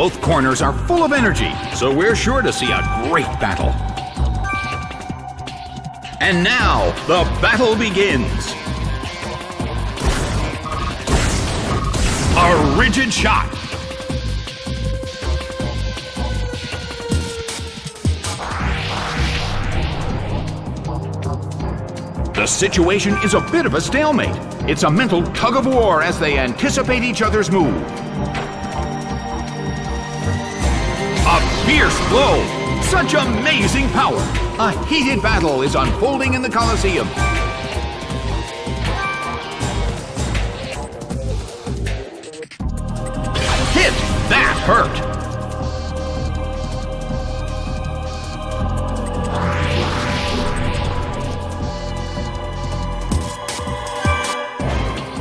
Both corners are full of energy, so we're sure to see a great battle. And now, the battle begins. A rigid shot. The situation is a bit of a stalemate. It's a mental tug-of-war as they anticipate each other's move. A fierce blow! Such amazing power! A heated battle is unfolding in the Colosseum. Hit! That hurt!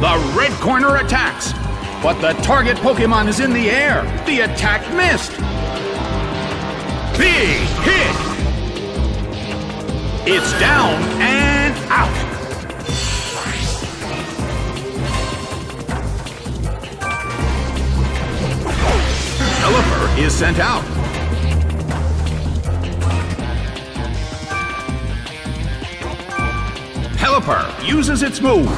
The red corner attacks, but the target Pokémon is in the air. The attack missed. Big hit. It's down and out. Pelipper is sent out. Pelipper uses its move.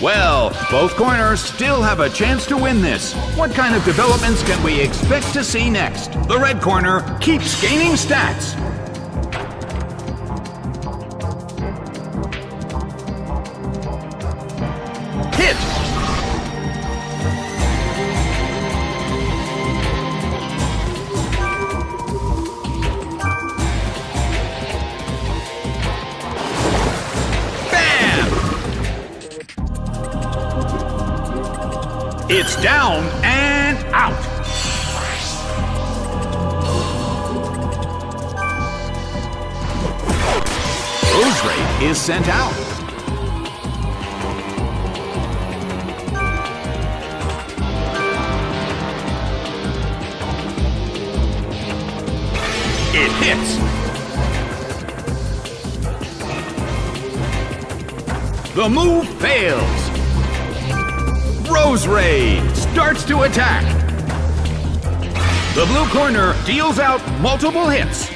Well, both corners still have a chance to win this. What kind of developments can we expect to see next? The red corner keeps gaining stats. Hit! It's down and out. Roserade is sent out. It hits. The move fails. Roserade starts to attack. The blue corner deals out multiple hits.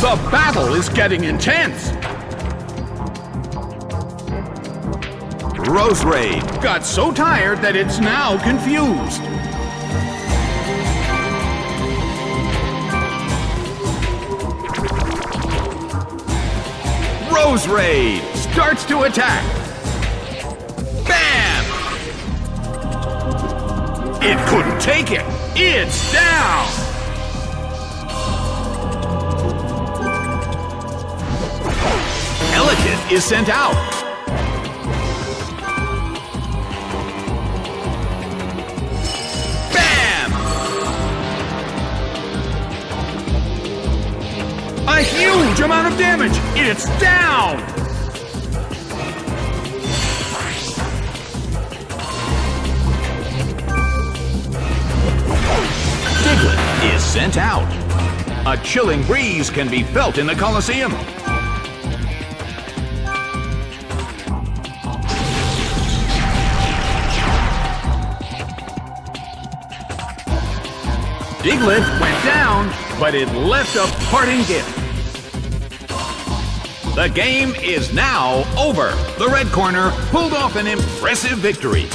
The battle is getting intense! Roserade got so tired that it's now confused. Roserade starts to attack. Bam! It couldn't take it. It's down! Diglett is sent out. Bam! A huge amount of damage. It's down. Diglett is sent out. A chilling breeze can be felt in the Colosseum. Diglett went down, but it left a parting gift. The game is now over. The red corner pulled off an impressive victory.